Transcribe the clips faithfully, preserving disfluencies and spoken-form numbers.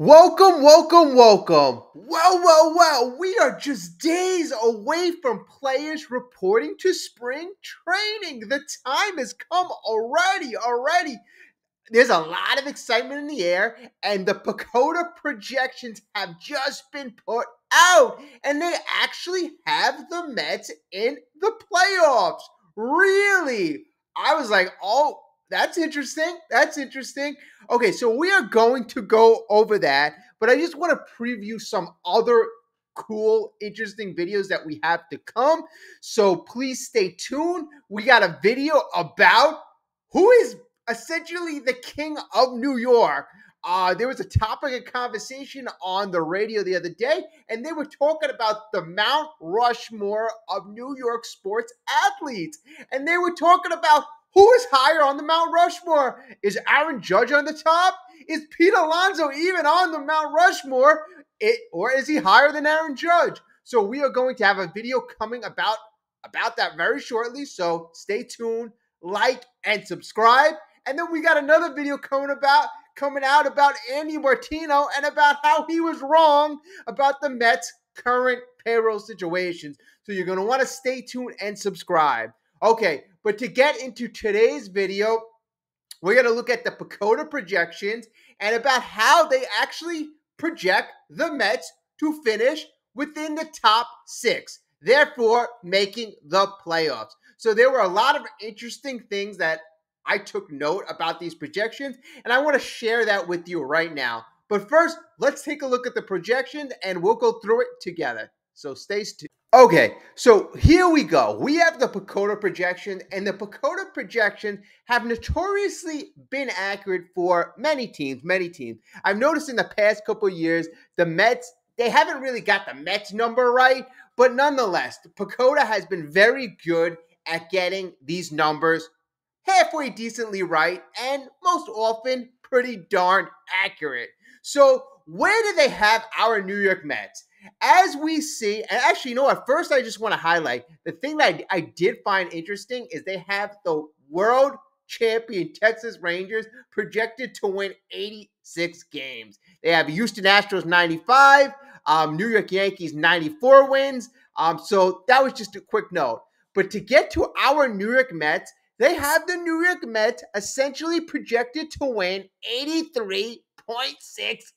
Welcome, welcome, welcome. Well, well, well, we are just days away from players reporting to spring training. The time has come already, already. There's a lot of excitement in the air, and the PECOTA projections have just been put out, and they actually have the Mets in the playoffs. Really? I was like, oh, that's interesting. That's interesting. Okay, so we are going to go over that, but I just want to preview some other cool, interesting videos that we have to come. So please stay tuned. We got a video about who is essentially the king of New York. Uh, there was a topic of conversation on the radio the other day, and they were talking about the Mount Rushmore of New York sports athletes. And they were talking about who is higher on the Mount Rushmore? Is Aaron Judge on the top? Is Pete Alonso even on the Mount Rushmore? It, or is he higher than Aaron Judge? So we are going to have a video coming about, about that very shortly. So stay tuned, like, and subscribe. And then we got another video coming about coming out about Andy Martino and about how he was wrong about the Mets' current payroll situations. So you're going to want to stay tuned and subscribe. Okay, but to get into today's video, we're going to look at the PECOTA projections and about how they actually project the Mets to finish within the top six, therefore making the playoffs. So there were a lot of interesting things that I took note about these projections, and I want to share that with you right now. But first, let's take a look at the projections, and we'll go through it together. So stay tuned. Okay, so here we go. We have the PECOTA projection, and the PECOTA projection have notoriously been accurate for many teams, many teams. I've noticed in the past couple of years, the Mets, they haven't really got the Mets number right, but nonetheless, the PECOTA has been very good at getting these numbers halfway decently right, and most often pretty darn accurate. So where do they have our New York Mets? As we see, and actually, you know what? First, I just want to highlight the thing that I, I did find interesting is they have the world champion Texas Rangers projected to win eighty-six games. They have Houston Astros ninety-five, um, New York Yankees ninety-four wins. Um, so that was just a quick note. But to get to our New York Mets, they have the New York Mets essentially projected to win eighty-three point six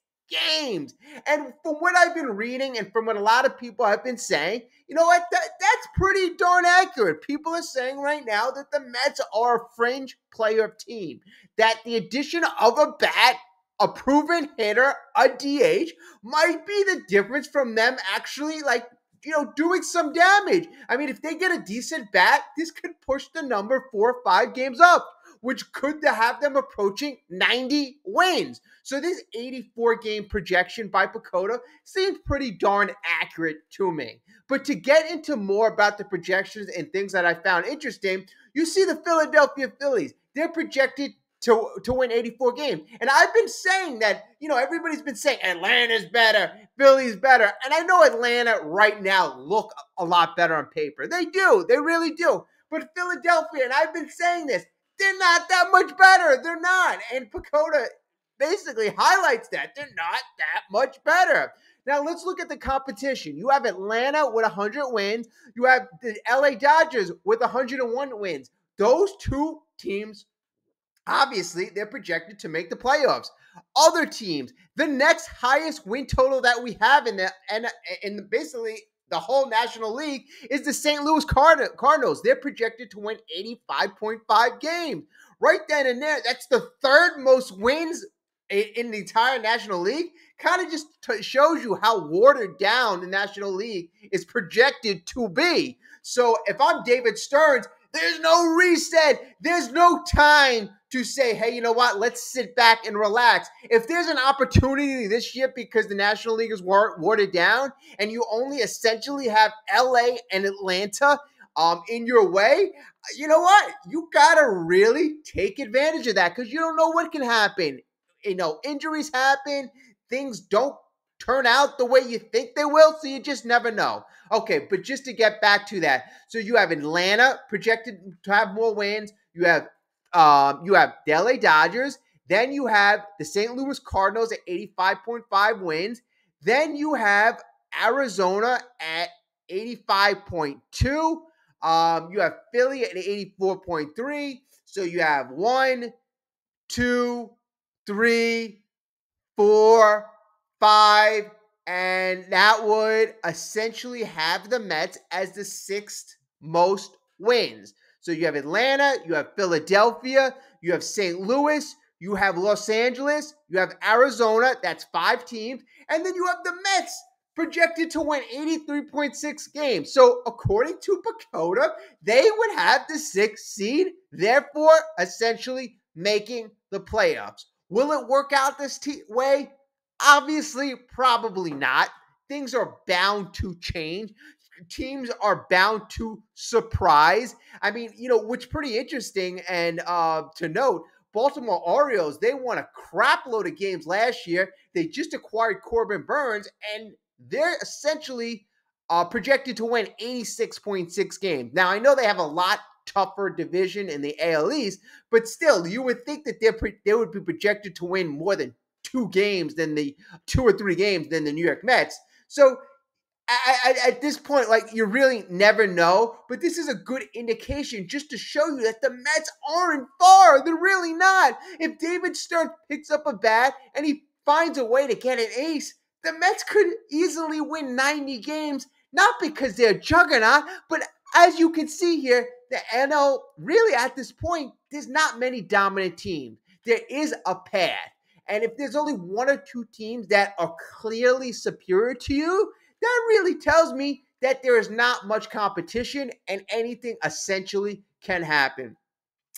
games. And from what I've been reading and from what a lot of people have been saying, you know what, that, that's pretty darn accurate. People are saying right now that the Mets are a fringe playoff team, that the addition of a bat, a proven hitter, a D H might be the difference from them actually, like, you know, doing some damage. I mean, if they get a decent bat, this could push the number four or five games up, which could have them approaching ninety wins. So this eighty-four game projection by PECOTA seems pretty darn accurate to me. But to get into more about the projections and things that I found interesting, you see the Philadelphia Phillies. They're projected to, to win eighty-four games. And I've been saying that, you know, everybody's been saying Atlanta's better, Philly's better. And I know Atlanta right now look a lot better on paper. They do. They really do. But Philadelphia, and I've been saying this, they're not that much better. They're not. And PECOTA basically highlights that. They're not that much better. Now, let's look at the competition. You have Atlanta with one hundred wins. You have the L A Dodgers with one hundred one wins. Those two teams, obviously, they're projected to make the playoffs. Other teams, the next highest win total that we have in the and in basically the whole National League is the Saint Louis Card Cardinals. They're projected to win eighty-five point five games. Right then and there, that's the third most wins in, in the entire National League. Kind of just t shows you how watered down the National League is projected to be. So if I'm David Stearns, there's no reset. There's no time to say, hey, you know what, let's sit back and relax. If there's an opportunity this year because the National League is watered down and you only essentially have L A and Atlanta um, in your way, you know what? You got to really take advantage of that because you don't know what can happen. You know, injuries happen. Things don't turn out the way you think they will, so you just never know. Okay, but just to get back to that, so you have Atlanta projected to have more wins. You have Um, you have the L A Dodgers. Then you have the Saint Louis Cardinals at eighty-five point five wins. Then you have Arizona at eighty-five point two. Um, you have Philly at eighty-four point three. So you have one, two, three, four, five, and that would essentially have the Mets as the sixth most wins. So you have Atlanta, you have Philadelphia, you have Saint Louis, you have Los Angeles, you have Arizona, that's five teams, and then you have the Mets projected to win eighty-three point six games. So according to PECOTA, they would have the sixth seed, therefore essentially making the playoffs. Will it work out this way? Obviously, probably not. Things are bound to change. Teams are bound to surprise. I mean, you know, which is pretty interesting and uh, to note, Baltimore Orioles, they won a crap load of games last year. They just acquired Corbin Burns, and they're essentially uh, projected to win eighty-six point six games. Now, I know they have a lot tougher division in the A L East, but still, you would think that they're they would be projected to win more than two games than the two or three games than the New York Mets. So I, I, at this point, like, you really never know, but this is a good indication just to show you that the Mets aren't far. They're really not. If David Stearns picks up a bat and he finds a way to get an ace, the Mets could easily win ninety games, not because they're juggernaut, but as you can see here, the N L, really at this point, there's not many dominant teams. There is a path. And if there's only one or two teams that are clearly superior to you, that really tells me that there is not much competition and anything essentially can happen.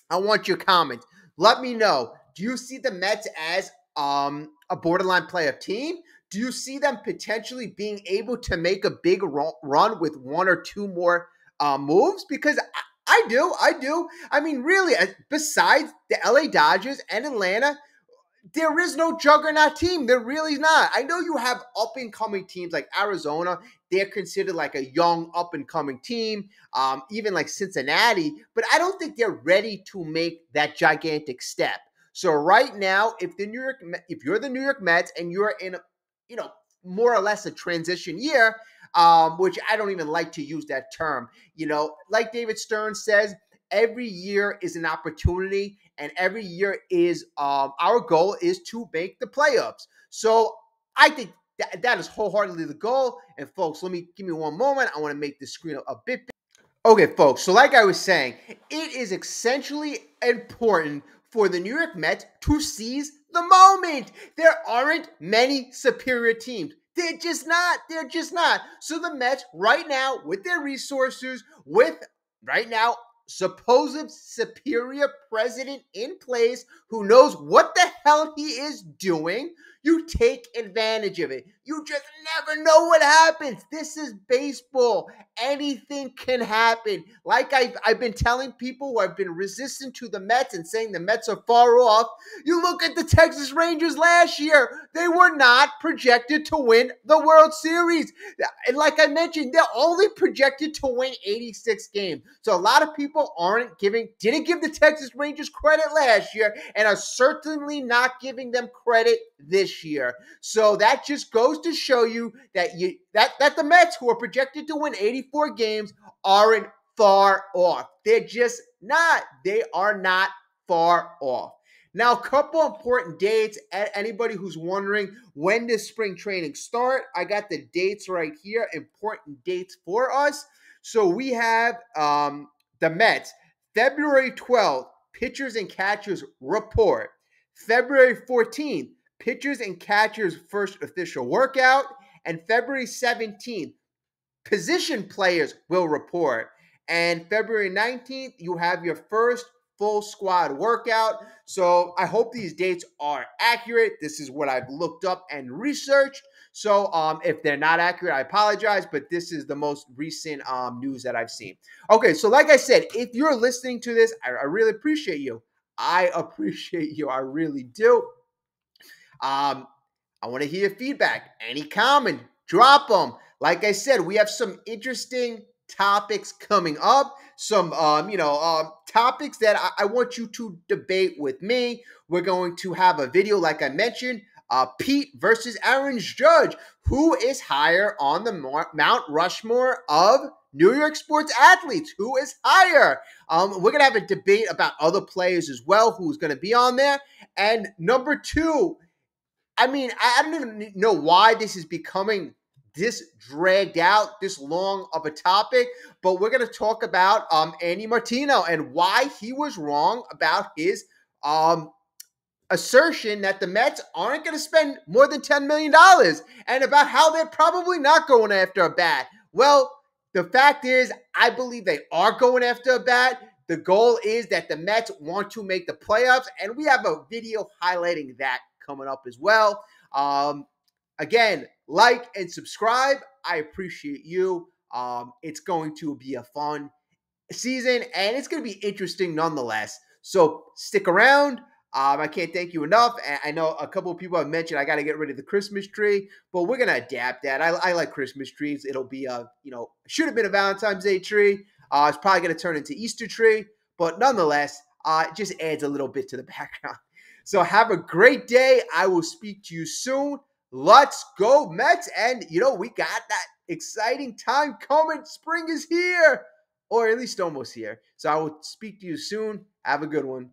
I want your comments. Let me know. Do you see the Mets as um, a borderline playoff team? Do you see them potentially being able to make a big run with one or two more uh, moves? Because I, I do. I do. I mean, really, besides the L A Dodgers and Atlanta, there is no juggernaut team. There really not. I know you have up-and-coming teams like Arizona. They're considered like a young up-and-coming team, um, even like Cincinnati. But I don't think they're ready to make that gigantic step. So right now, if the New York, if you're the New York Mets and you're in, a, you know, more or less a transition year, um, which I don't even like to use that term. You know, like David Stearns says, every year is an opportunity. And every year is um, our goal is to make the playoffs. So I think that, that is wholeheartedly the goal. And folks, let me give me one moment. I want to make the screen a, a bit bigger. Okay, folks. So like I was saying, it is essentially important for the New York Mets to seize the moment. There aren't many superior teams. They're just not. They're just not. So the Mets right now, with their resources, with right now, supposed superior president in place who knows what the hell he is doing, you take advantage of it. You just never know what happens. This is baseball. Anything can happen. Like I've, I've been telling people who have been resistant to the Mets and saying the Mets are far off, you look at the Texas Rangers last year. They were not projected to win the World Series. And like I mentioned, they're only projected to win eighty-six games. So a lot of people aren't giving, didn't give the Texas Rangers credit last year and are certainly not giving them credit this year. year. So that just goes to show you that you that that the Mets, who are projected to win eighty-four games, aren't far off. They're just not. They are not far off. Now, a couple important dates. Anybody who's wondering, when does spring training start? I got the dates right here. Important dates for us. So we have um, the Mets. February twelfth, pitchers and catchers report. February fourteenth, pitchers and catchers' first official workout, and February seventeenth, position players will report. And February nineteenth, you have your first full squad workout. So I hope these dates are accurate. This is what I've looked up and researched. So um, if they're not accurate, I apologize, but this is the most recent um, news that I've seen. Okay, so like I said, if you're listening to this, I, I really appreciate you. I appreciate you. I really do. Um, I want to hear feedback. Any comment, drop them. Like I said, we have some interesting topics coming up, some, um, you know, um, topics that I, I want you to debate with me. We're going to have a video, like I mentioned, uh, Pete versus Aaron Judge. Who is higher on the Mar Mount Rushmore of New York sports athletes? Who is higher? Um, we're going to have a debate about other players as well, who's going to be on there. And number two, I mean, I don't even know why this is becoming this dragged out, this long of a topic, but we're going to talk about um, Andy Martino and why he was wrong about his um, assertion that the Mets aren't going to spend more than ten million dollars, and about how they're probably not going after a bat. Well, the fact is, I believe they are going after a bat. The goal is that the Mets want to make the playoffs, and we have a video highlighting that coming up as well. Um, again, like and subscribe. I appreciate you. Um, it's going to be a fun season, and it's going to be interesting nonetheless. So stick around. Um, I can't thank you enough. I know a couple of people have mentioned I got to get rid of the Christmas tree, but we're going to adapt that. I, I like Christmas trees. It'll be a, you know, should have been a Valentine's Day tree. Uh, it's probably going to turn into Easter tree, but nonetheless, uh, it just adds a little bit to the background. So have a great day. I will speak to you soon. Let's go Mets. And, you know, we got that exciting time coming. Spring is here, or at least almost here. So I will speak to you soon. Have a good one.